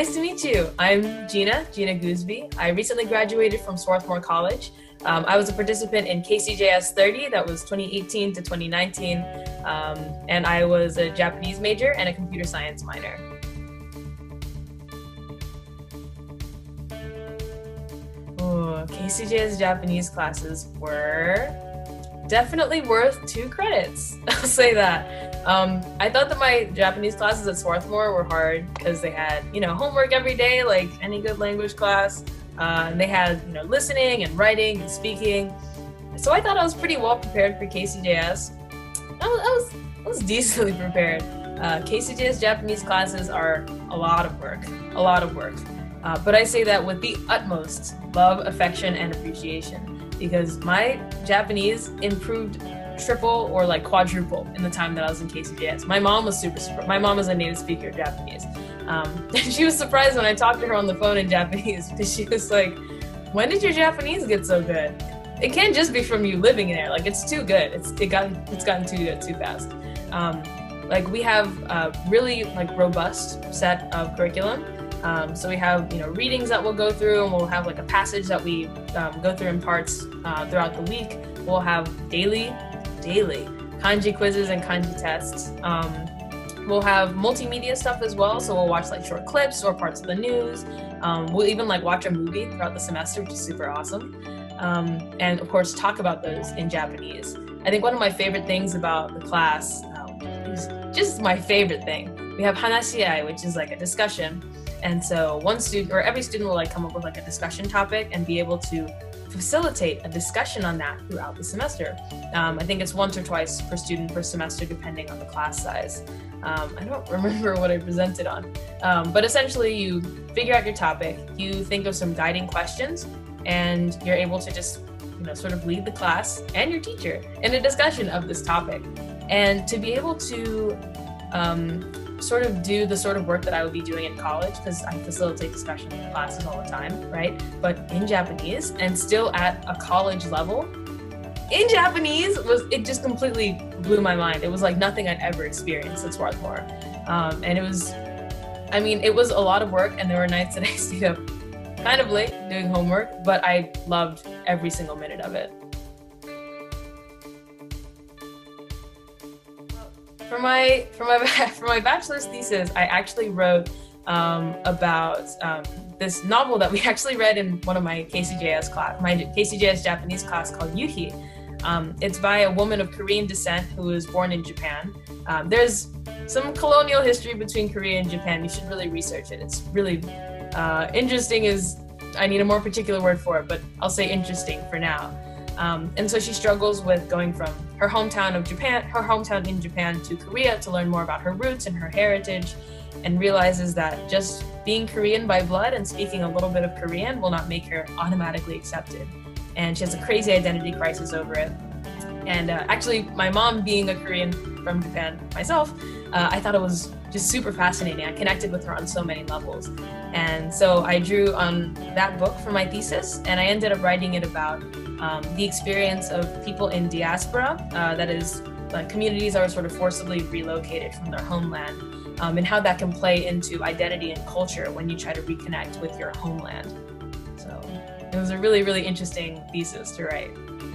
Nice to meet you. I'm Gina Guzby. I recently graduated from Swarthmore College. I was a participant in KCJS 30, that was 2018 to 2019, and I was a Japanese major and a computer science minor. Ooh, KCJS Japanese classes were definitely worth 2 credits, I'll say that. I thought that my Japanese classes at Swarthmore were hard because they had, homework every day, like any good language class. And they had, listening and writing and speaking. So I thought I was pretty well prepared for KCJS. I was decently prepared. KCJS Japanese classes are a lot of work. But I say that with the utmost love, affection, and appreciation, because my Japanese improved triple or like quadruple in the time that I was in KCJS. My mom was my mom is a native speaker of Japanese. And she was surprised when I talked to her on the phone in Japanese, because she was like, when did your Japanese get so good? It can't just be from you living in there, like it's too good. It's gotten too good too fast. Like we have a really robust set of curriculum. So we have, readings that we'll go through, and we'll have like a passage that we go through in parts throughout the week. We'll have daily kanji quizzes and kanji tests. We'll have multimedia stuff as well. So we'll watch like short clips or parts of the news. We'll even watch a movie throughout the semester, which is super awesome. And of course, talk about those in Japanese. I think one of my favorite things about the class, is just my favorite thing. We have hanashiai, which is like a discussion. And so every student will come up with a discussion topic and be able to facilitate a discussion on that throughout the semester. I think it's once or twice per student per semester, depending on the class size. I don't remember what I presented on, but essentially you figure out your topic, you think of some guiding questions, and you're able to just sort of lead the class and your teacher in a discussion of this topic. And to be able to sort of do the sort of work that I would be doing in college, because I facilitate discussion classes all the time, right? But in Japanese, and still at a college level, in Japanese, it just completely blew my mind. It was like nothing I'd ever experienced at Swarthmore. And it was a lot of work, and there were nights that I stayed up kind of late doing homework, but I loved every single minute of it. For my bachelor's thesis, I actually wrote about this novel that we actually read in one of my KCJS Japanese class called Yuhi. It's by a woman of Korean descent who was born in Japan. There's some colonial history between Korea and Japan. You should really research it. It's really interesting. I need a more particular word for it, but I'll say interesting for now. And so she struggles with going from her hometown in Japan to Korea to learn more about her roots and her heritage, and realizes that just being Korean by blood and speaking a little bit of Korean will not make her automatically accepted. And she has a crazy identity crisis over it. And actually, my mom being a Korean from Japan myself, I thought it was just super fascinating. I connected with her on so many levels. And so I drew on that book for my thesis, and I ended up writing it about the experience of people in diaspora, that is, communities are sort of forcibly relocated from their homeland, and how that can play into identity and culture when you try to reconnect with your homeland. So it was a really, really interesting thesis to write.